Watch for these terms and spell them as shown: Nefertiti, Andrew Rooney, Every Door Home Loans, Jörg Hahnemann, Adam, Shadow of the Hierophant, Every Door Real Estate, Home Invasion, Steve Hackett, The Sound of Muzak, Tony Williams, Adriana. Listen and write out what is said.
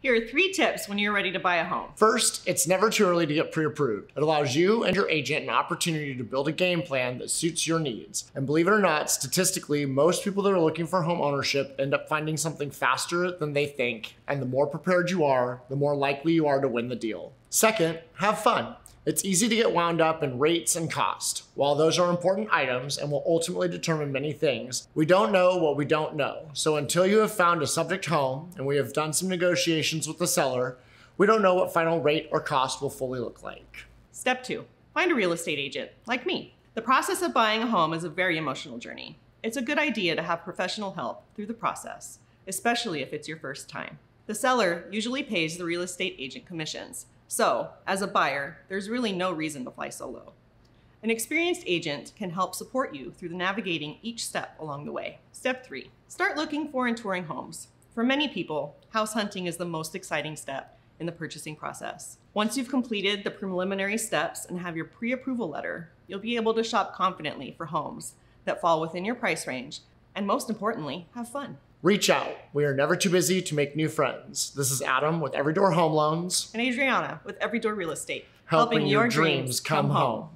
Here are 3 tips when you're ready to buy a home. First, it's never too early to get pre-approved. It allows you and your agent an opportunity to build a game plan that suits your needs. And believe it or not, statistically, most people that are looking for home ownership end up finding something faster than they think. And the more prepared you are, the more likely you are to win the deal. Second, have fun. It's easy to get wound up in rates and cost. While those are important items and will ultimately determine many things, we don't know what we don't know. So until you have found a subject home and we have done some negotiations with the seller, we don't know what final rate or cost will fully look like. Step 2, find a real estate agent, like me. The process of buying a home is a very emotional journey. It's a good idea to have professional help through the process, especially if it's your first time. The seller usually pays the real estate agent commissions. So, as a buyer, there's really no reason to fly solo. An experienced agent can help support you through navigating each step along the way. Step 3, start looking for and touring homes. For many people, house hunting is the most exciting step in the purchasing process. Once you've completed the preliminary steps and have your pre-approval letter, you'll be able to shop confidently for homes that fall within your price range, and most importantly, have fun. Reach out. We are never too busy to make new friends. This is Adam with Every Door Home Loans. And Adriana with Every Door Real Estate. Helping your dreams come home.